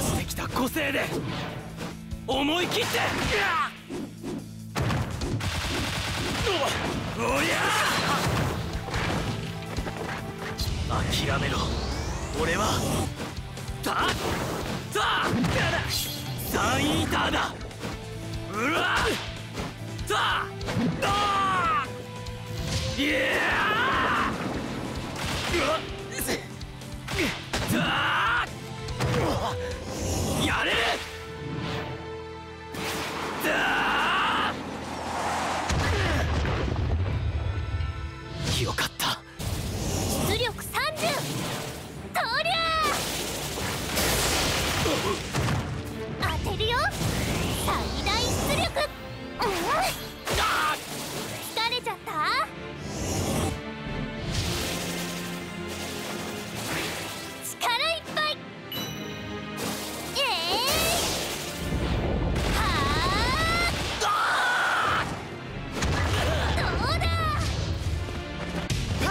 出してきた個性で思い切って、おりゃ諦めろ、俺はサインイーターだ。うわさあいややれるよかった。出力30とりゃ当てるよ。最大出力、疲れちゃった。力いっぱい、はどうだ、パワ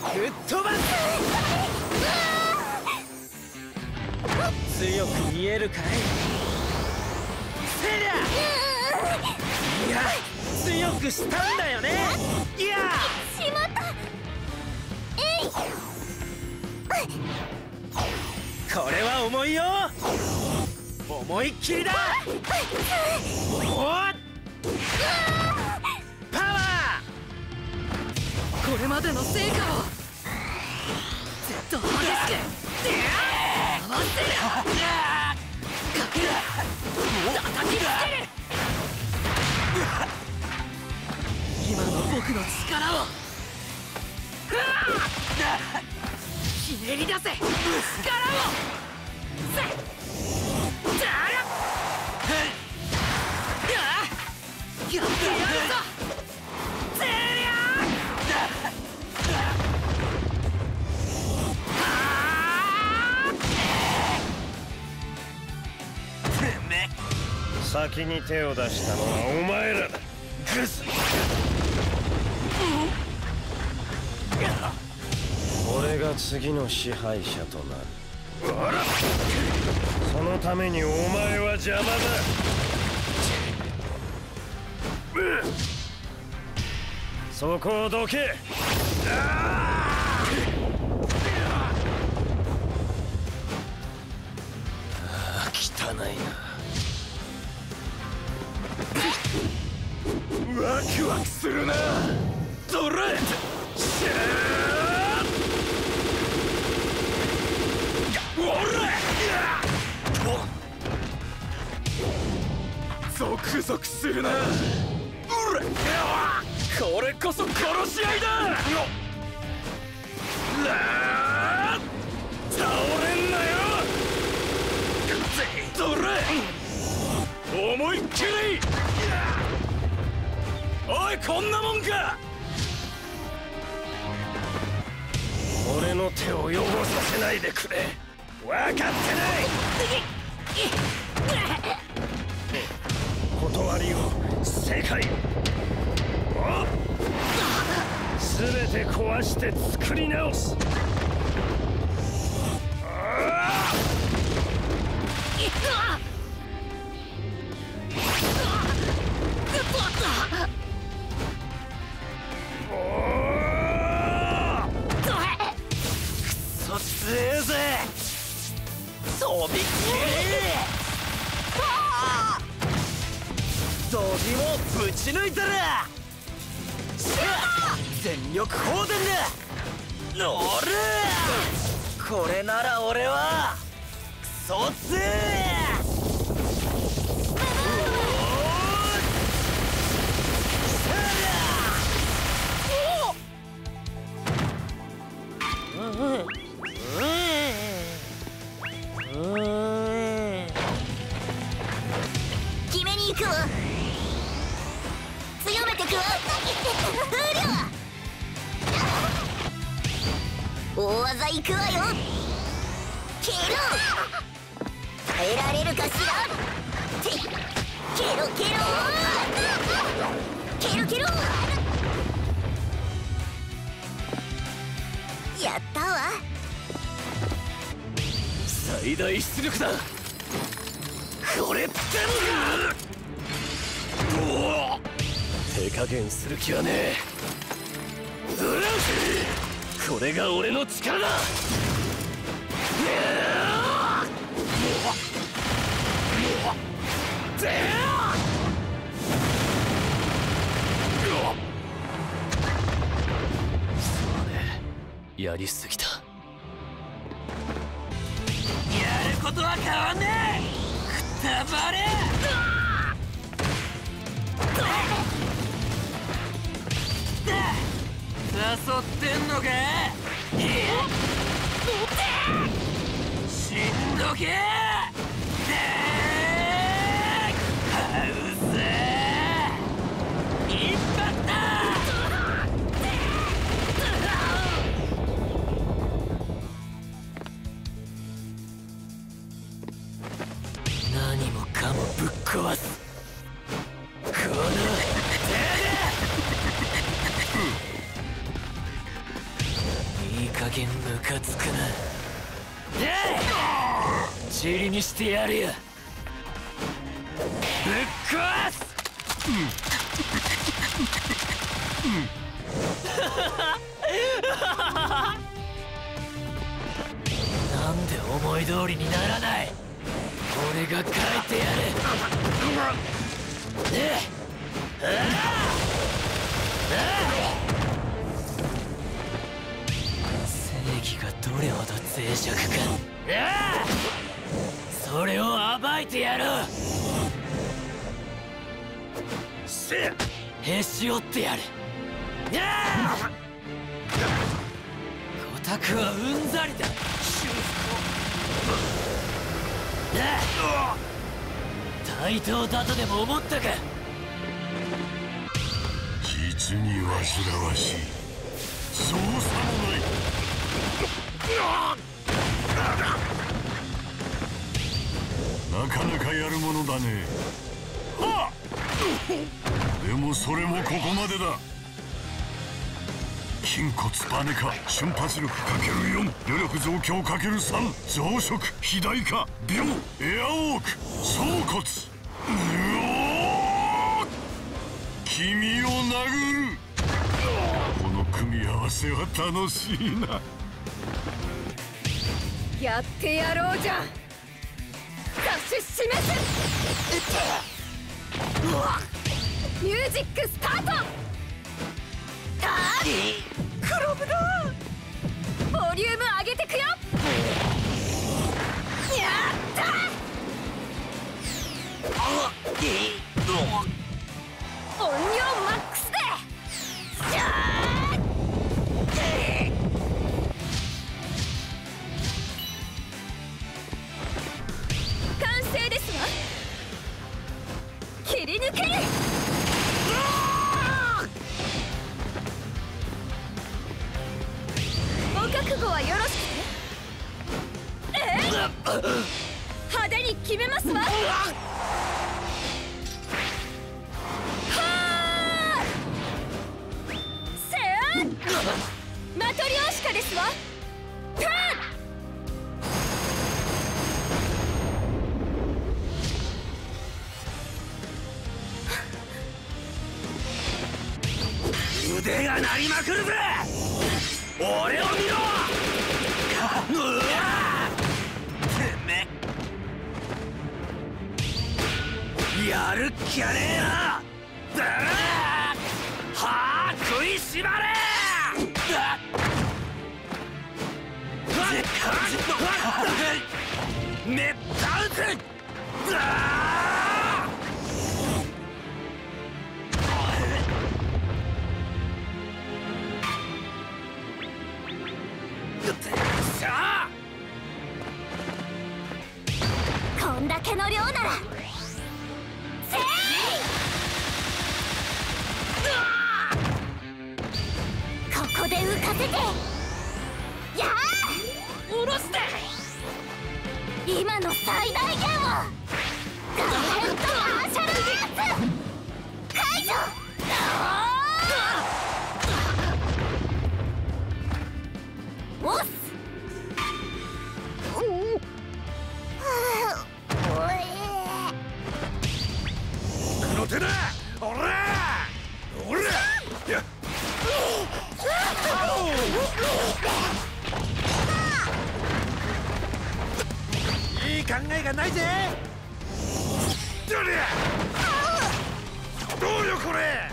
ー吹っ飛ばす。強く見えるかい。いや強くしたんだよね。いやしまった。えい、これは重いよ、思いっきりだ。おおパワー、これまでの成果をずっと激しく回ってる。叩きつける。今の僕の力をひねり出せ。力をやってやるぞ。先に手を出したのはお前らだ。グス、俺が次の支配者となる。そのためにお前は邪魔だ。そこをどけ。汚いな。ワクワクするな。ドレッシャー、おらっ、ゾクゾクするな。おらっ、これこそ殺し合いだ。なあ倒れんなよ。ドレッ、思いっきり。おい、こんなもんか。俺の手を汚させないでくれ。分かってない。断りを世界すべて壊して作り直す。全力放電だ。乗る、これなら俺はクソ強え。決めに行くわ。強めてくわ。風量大技行くわよ。ケロ、耐えられるかしら。てケロケロケロケロ、やったわ。最大出力だ。これってのか。手加減する気はねえ。これが俺の力だ。やりすぎた。やることは変わんねえ。くたばれ。誘ってんのか。しんどけ。ハウス一発だ。ぶっ壊す。このいい加減ムカつくな。尻にしてやるよ。ぶっ壊す。なんで思い通りにならない。俺が帰ってやる。ねえ。正義がどれほど脆弱か。それを暴いてやろう。へし折ってやる。小宅はうんざりだ。対等だとでも思ったか。実に煩わしい。そうさもない。なかなかやるものだね。はっ。でもそれもここまでだ。筋骨バネ化、瞬発力 ×4、 余力増強 ×3、 増殖、肥大化、秒、エアウォーク、総骨。うおー、君を殴る。この組み合わせは楽しいな。やってやろうじゃん。指し示す。うわ、ミュージックスタート。クロムだ。ボリューム上げてくよ。やったー。音量マックスで。完成ですわ。切り抜ける。覚悟はよろしくね。派手に決めますわ。はーせーマトリョーシカですわ。腕が鳴りまくるぜ。俺を見ろ。うわめやるっきゃねえな。はあ、食いしばれ。めったうぜ。こんだけの量なら。せい。ここで浮かせて。やあ。下ろして。今の最大限を。ガレットマーシャルアーツ。解除。おっす。考えがないぜ。どれどうよこれ、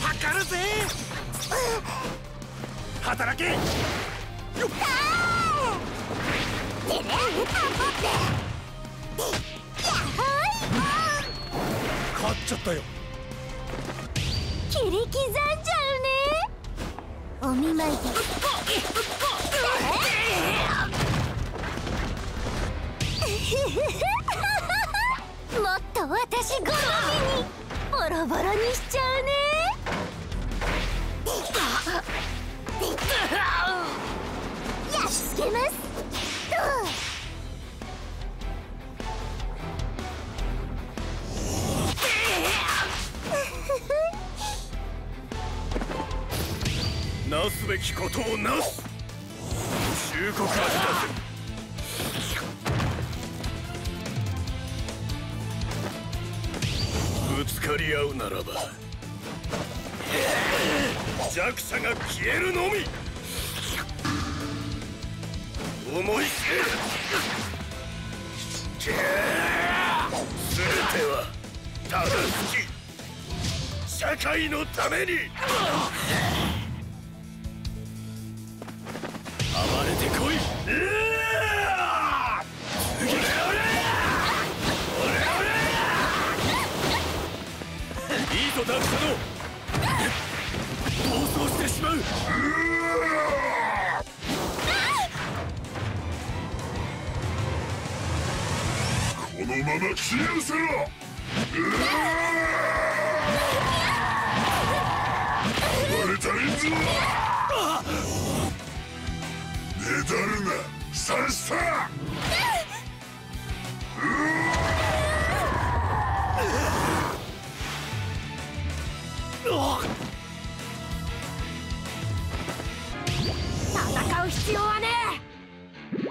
測るぜ。働けよっ。てめえ頑張って勝っちゃったよ。切り刻んじゃうね。お見舞いでもっと私好みにボロボロにしちゃうね。やっつけますと。なすべきことをなす。忠告はしたぜ。ぶつかり合うならば弱者が消えるのみ。思い切れ。全てはただ好き。社会のために暴れてこい。いいとダンサーの暴走してしまう。このまま消え失せろ。暴れたりんぞ。ねだるな、さっさ。戦う必要はねえ。もう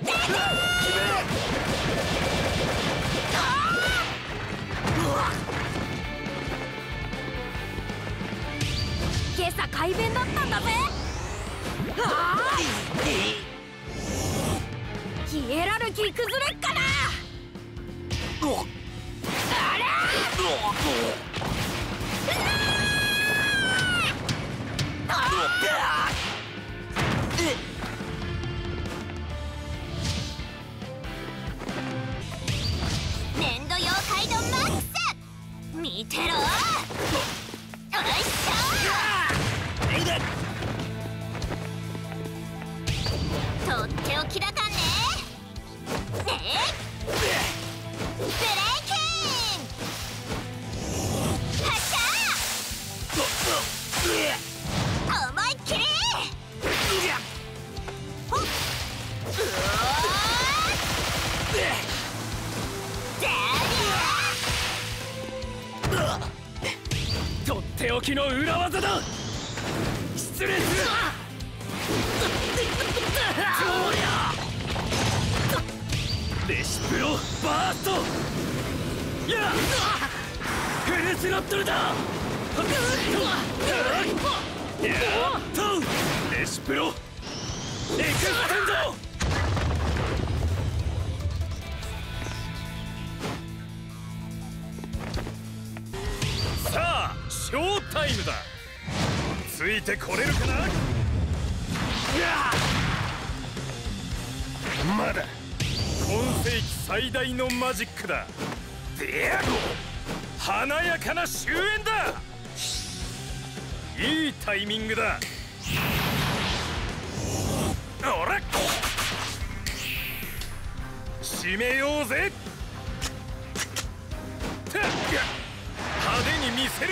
出て今朝改便だったんだぜ。ヒエラルキー崩れっかな。あら粘土妖怪のマックス見てろ。よいしょ。とっておきだかんね。ねえブレイキン発射。思いっきりほっ。とっておきの裏技だ。失礼するな。レシプロバースト。やっフルスロットルだ。やっとレシプロエクステンド。さあショータイムだ。ついてこれるかな。まだ今世紀最大のマジックだ。デアゴ華やかな終焉だ。いいタイミングだ。おら締めようぜ。派手に見せる。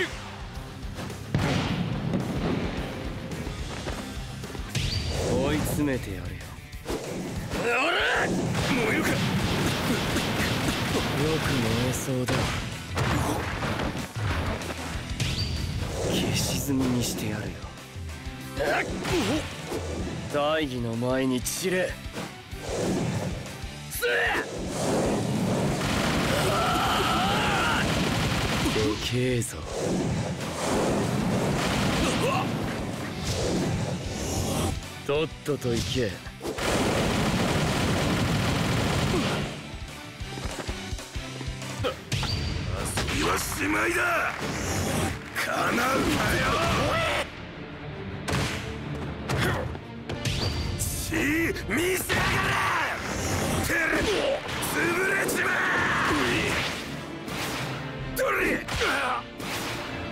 追い詰めてやるよ。あら燃えるか。よく燃えそうだ。消し済みにしてやるよ。大義の前に散れ。でけえぞ。とっとと行け。時はしまいだ。叶うかよ。し見せやがれ。テレビ潰れちまえ。どれ。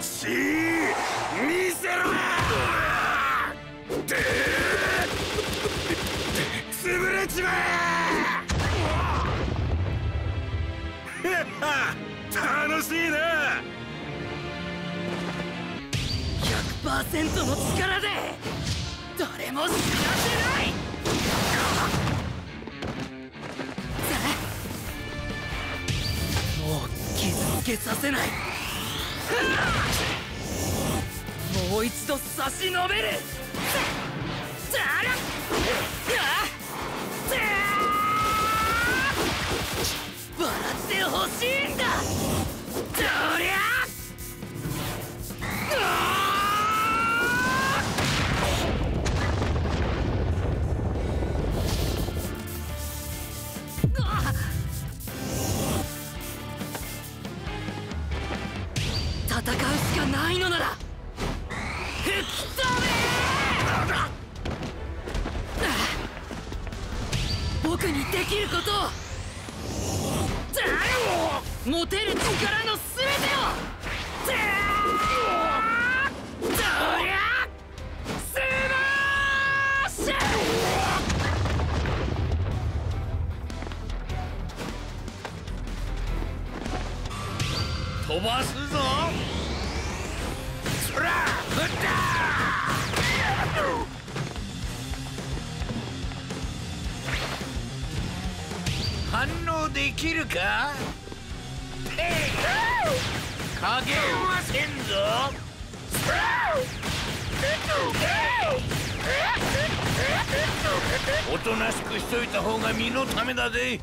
し見せろ。潰れちまえ。楽しいな。 100% の力で誰も死なせない。もう傷つけさせない。もう一度差し伸べる。笑って欲しいんだ。どりゃ戦うしかないのなら吹き飛べ。僕にできることを、持てる力のすべてを。どりゃスマッシュ。飛ばすぞ。そらふったー。反応できるか？加減はせんぞ。おとなしくしといた方が身のためだぜ。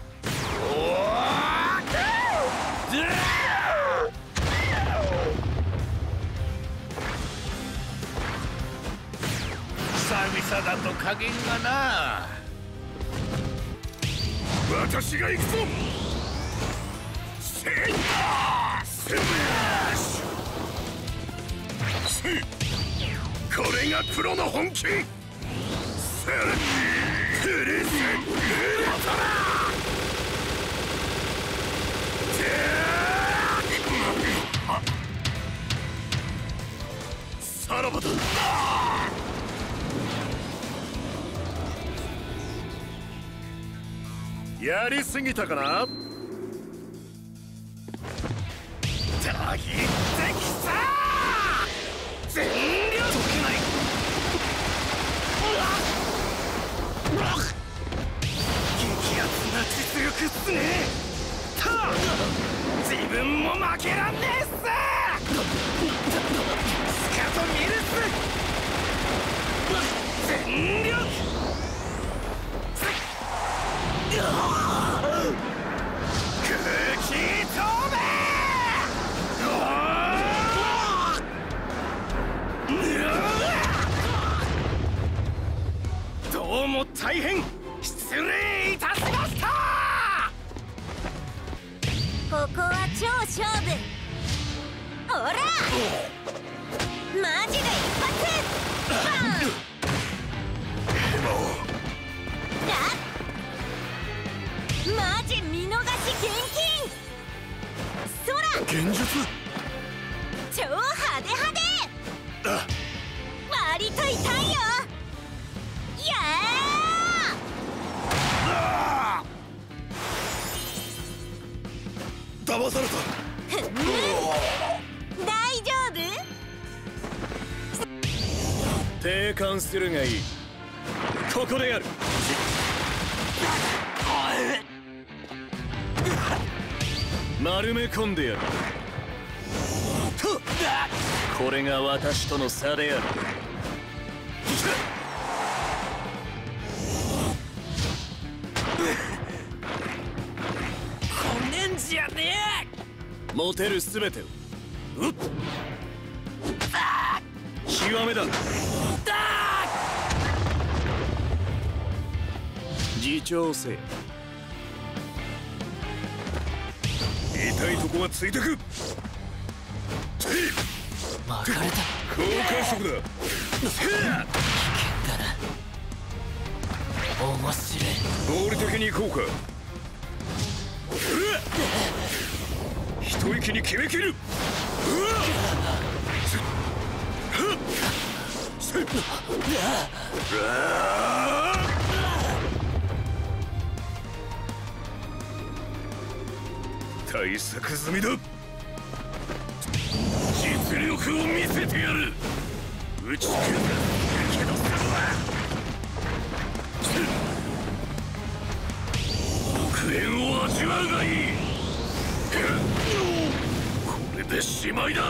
久々だと加減がな。私が行くぞ。スマッシュ。これがプロの本気。フリーズウルトラ。さらばだ。やりすぎたかな。全力さ。全力解けない。激アツな実力っすね。自分も負けらんねえっす。しかと見るっす。全力。空気透明。どうも大変失礼いたしました。ここは超勝負。オラマジで一発。マジ見逃し厳禁。空現実超派手派手。割と痛いよ。やあ。騙された。大丈夫？定款するがいい。ここでやる。丸め込んでやる。これが私との差である。こねんじゃねえ。持てるすべてを。うっ極めだ。自重性。痛いとこはついてく。巻かれた。高加速だ。危険だな。面白い。合理的に行こうか。一息に決めきる。対策済みだ。実力を見せてやる。打ち崩すだけの差は奥縁を味わうがいい。これでしまいだ。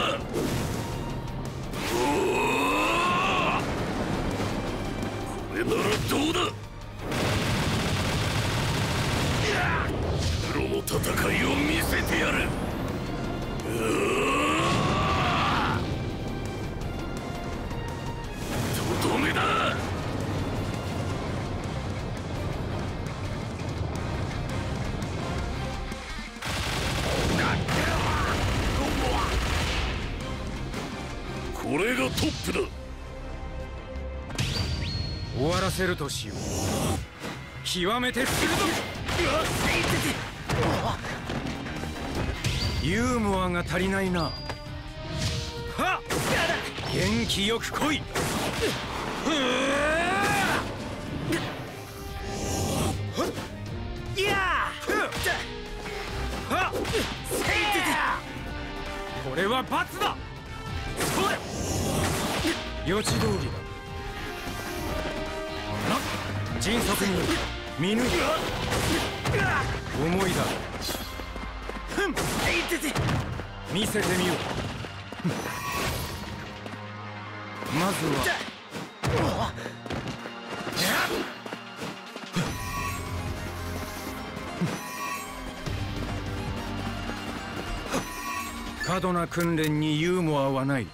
これならどうだ。プロの戦いを見せてやる。とどめだ。これがトップだ。終わらせるとしよう。極めて鋭い。ユーモアが足りないな。はっ、元気よく来い。これは罰だ。予知通りだ。迅速に見抜く。重いだろう。見せてみよう。まずは過度な訓練にユーモアはない。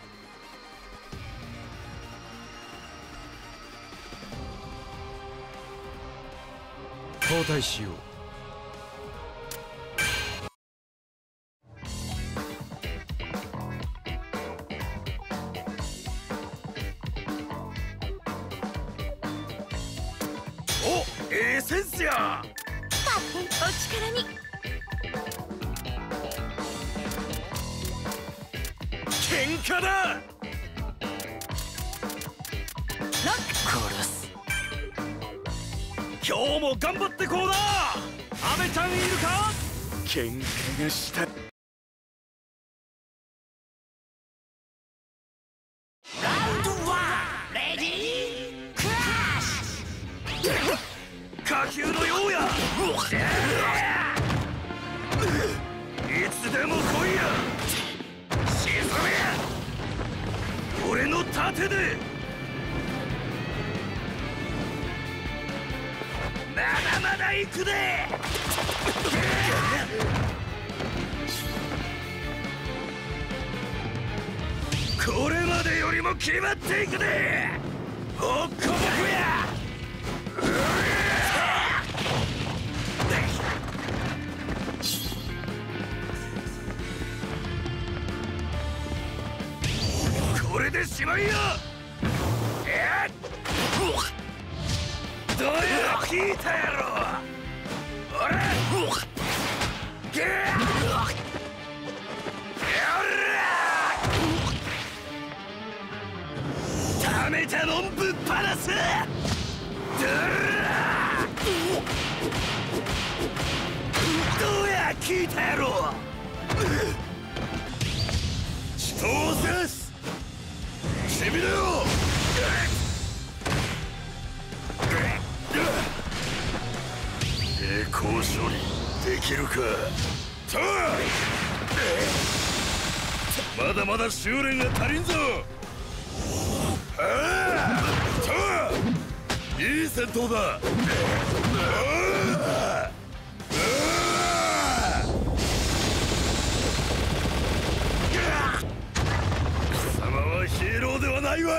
交代しよう。先生、勝手にお力に。喧嘩だ。ラッ殺す。今日も頑張ってこうだ。アメちゃんいるか。喧嘩がしたい。火球のようや。いつでも来いや。沈め。俺の盾で。まだまだ行くで。これまでよりも決まっていくで。ボッコボコや。これでしまいよ。どうやら聞いたやろ。あれゲーやらためたのんぶっぱなす。どうやら聞いたやろ。人を刺す。しびれよ。抵抗処理できるか。まだまだ修練が足りんぞ。いい戦闘だ。ヒーローではないわ。